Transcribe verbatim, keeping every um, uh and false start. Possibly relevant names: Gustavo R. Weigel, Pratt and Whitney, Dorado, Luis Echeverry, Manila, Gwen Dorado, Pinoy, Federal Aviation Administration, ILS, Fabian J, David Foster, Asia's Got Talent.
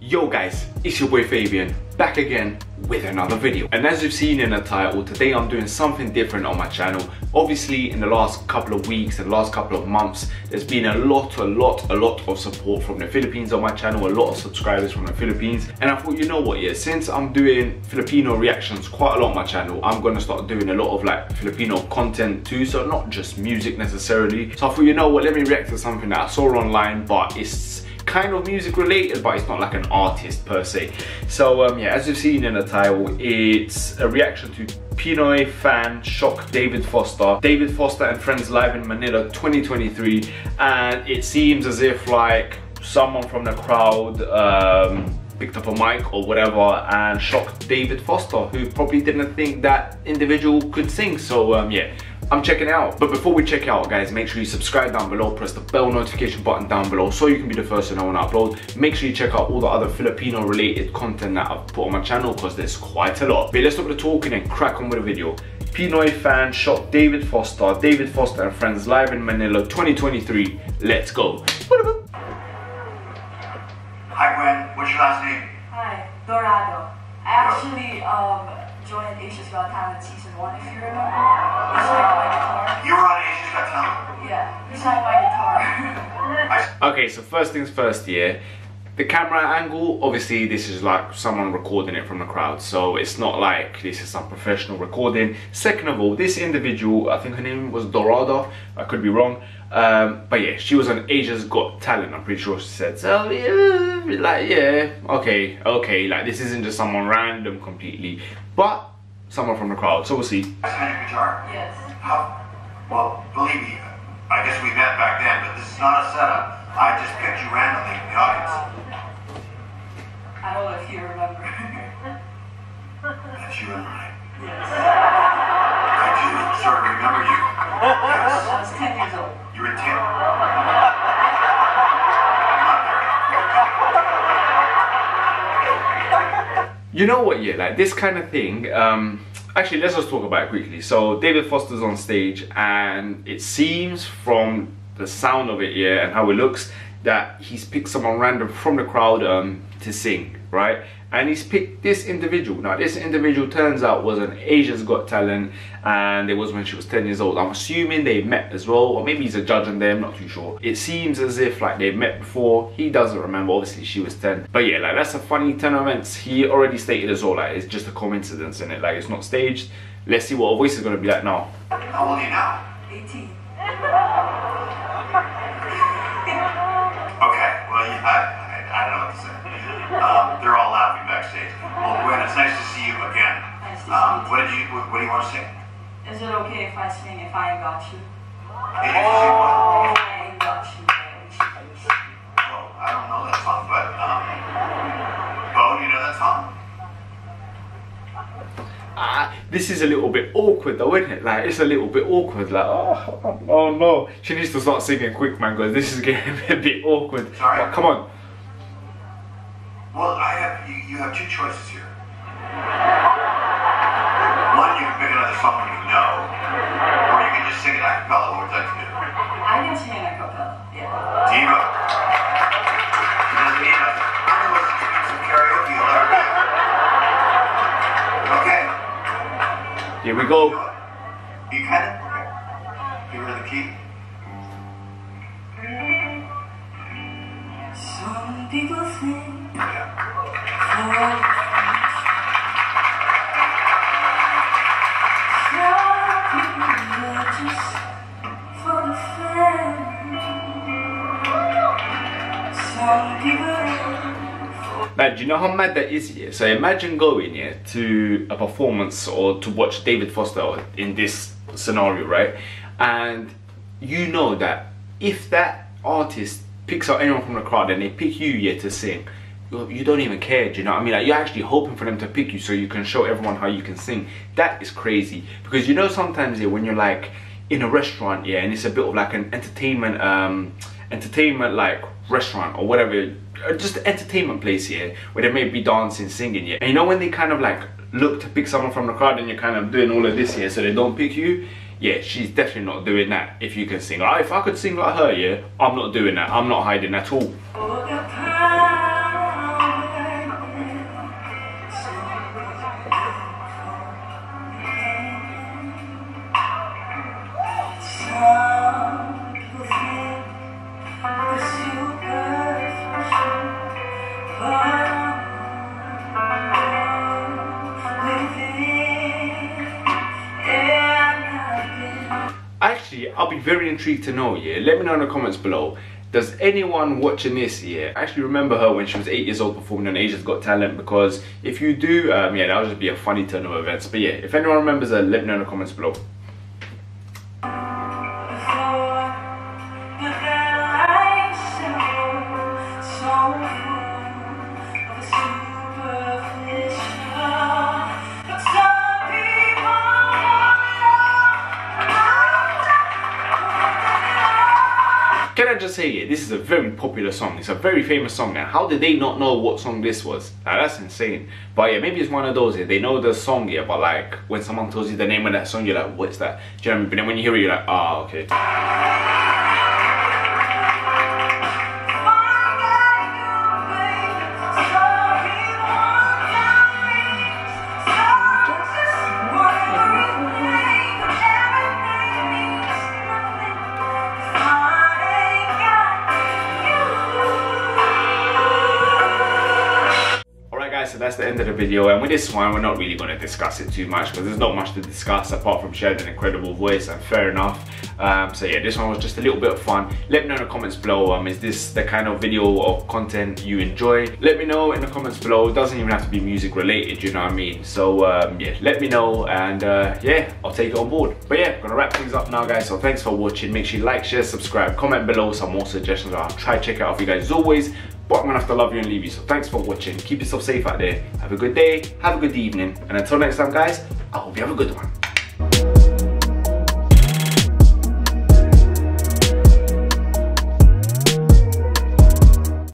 Yo guys, it's your boy Fabian, back again with another video. And as you've seen in the title, today I'm doing something different on my channel. Obviously, in the last couple of weeks and the last couple of months, there's been a lot, a lot, a lot of support from the Philippines on my channel, a lot of subscribers from the Philippines. And I thought, you know what, yeah, since I'm doing Filipino reactions quite a lot on my channel, I'm gonna start doing a lot of like Filipino content too, so not just music necessarily. So I thought, you know what, let me react to something that I saw online, but it's kind of music related, but it's not like an artist per se. So um, yeah, as you've seen in the title, it's a reaction to Pinoy fan shock David Foster. David Foster and Friends Live in Manila twenty twenty-three, and it seems as if like someone from the crowd um, picked up a mic or whatever and shocked David Foster, who probably didn't think that individual could sing. So um, yeah, I'm checking it out. But before we check out, guys, make sure you subscribe down below, press the bell notification button down below so you can be the first to know when I upload. Make sure you check out all the other Filipino related content that I've put on my channel, because there's quite a lot. But let's stop the talking and crack on with the video. Pinoy fan shocked David Foster. David Foster and Friends Live in Manila twenty twenty-three. Let's go. Hi Gwen, what's your last name? Hi, Dorado. I actually um, joined Asia's Got Talent season one, if you remember. You were on Asia's Got Talent? Yeah, beside my guitar. Okay, so first things first here. The camera angle, obviously this is like someone recording it from the crowd, so it's not like this is some professional recording. Second of all, this individual, I think her name was Dorado, I could be wrong, um, but yeah, she was on Asia's Got Talent, I'm pretty sure she said. So yeah, like yeah, okay, okay, like this isn't just someone random completely, but someone from the crowd, so we'll see. Guitar? Yes. How? Well, believe me, I guess we met back then, but this is not a setup. I just picked you randomly in the audience. I don't know if you remember. That's you and I. Yes. I do sort of remember you. Yes. I was ten years old. You were ten. I'm not married. You know what, yeah, like this kind of thing, um, actually, let's just talk about it quickly. So David Foster's on stage, and it seems from the sound of it, yeah, and how it looks, that he's picked someone random from the crowd um, to sing, right? And he's picked this individual. Now this individual turns out was an Asia's Got Talent, and it was when she was ten years old. I'm assuming they met as well, or maybe he's a judge on them, not too sure. It seems as if like they've met before. He doesn't remember, obviously she was ten. But yeah, like that's a funny turn of events. He already stated as well, like it's just a coincidence in it, like it's not staged. Let's see what her voice is gonna be like now. How old are you now? eighteen. Okay, well I I don't know what to say. Um, they're all laughing backstage. Well, Gwen, it's nice to see you again. Nice to um, see you. What did you what, what do you want to sing? Is it okay if I sing If I Ain't Got You? Hey, oh. You what? If I Ain't Got You. Well, I don't know that song, but um, Bo, do you know that song? Ah, this is a little bit awkward though, isn't it? Like, it's a little bit awkward, like, oh, oh no. She needs to start singing quick, man, because this is getting a bit awkward. Sorry. Like, come on. Well, I have, you, you have two choices here. One, you can pick another song you know, or you can just sing an a cappella. What would you like to do? I can sing an a cappella, yeah. Diva. It doesn't mean nothing. I'm going to listen to some karaoke all over again. Okay. Here we go. You kind of, you were the key. Some people think. Now, do you know how mad that is here? So imagine going here yeah, to a performance or to watch David Foster in this scenario, right? And you know that if that artist picks out anyone from the crowd and they pick you here yeah, to sing, you don't even care, do you know what I mean? Like, you're actually hoping for them to pick you so you can show everyone how you can sing. That is crazy. Because you know sometimes yeah, when you're like in a restaurant, yeah, and it's a bit of like an entertainment, um, entertainment like restaurant or whatever, just entertainment place here, where they may be dancing, singing here. And you know when they kind of like look to pick someone from the crowd and you're kind of doing all of this here so they don't pick you, yeah, she's definitely not doing that if you can sing. Like, if I could sing like her, yeah, I'm not doing that. I'm not hiding at all. Actually, I'll be very intrigued to know, yeah, let me know in the comments below, does anyone watching this, yeah, actually remember her when she was eight years old performing on Asia's Got Talent? Because if you do, um, yeah, that'll just be a funny turn of events. But yeah, if anyone remembers her, let me know in the comments below. Can I just say, yeah, this is a very popular song. It's a very famous song now. How did they not know what song this was? Now, that's insane. But yeah, maybe it's one of those, yeah, they know the song, yeah, but like, when someone tells you the name of that song, you're like, what's that? Do you know what I mean? But then when you hear it, you're like, ah, oh, okay. So that's the end of the video, and with this one we're not really going to discuss it too much because there's not much to discuss apart from she had an incredible voice, and fair enough. Um, so yeah, this one was just a little bit of fun. Let me know in the comments below, um, is this the kind of video or content you enjoy? Let me know in the comments below. It doesn't even have to be music related, you know what I mean? So um, yeah, let me know, and uh, yeah, I'll take it on board. But yeah, I'm going to wrap things up now, guys. So thanks for watching. Make sure you like, share, subscribe, comment below some more suggestions. I'll try to check it out for you guys as always. But I'm gonna have to love you and leave you, so thanks for watching. Keep yourself safe out there. Have a good day, have a good evening, and until next time, guys, I hope you have a good one.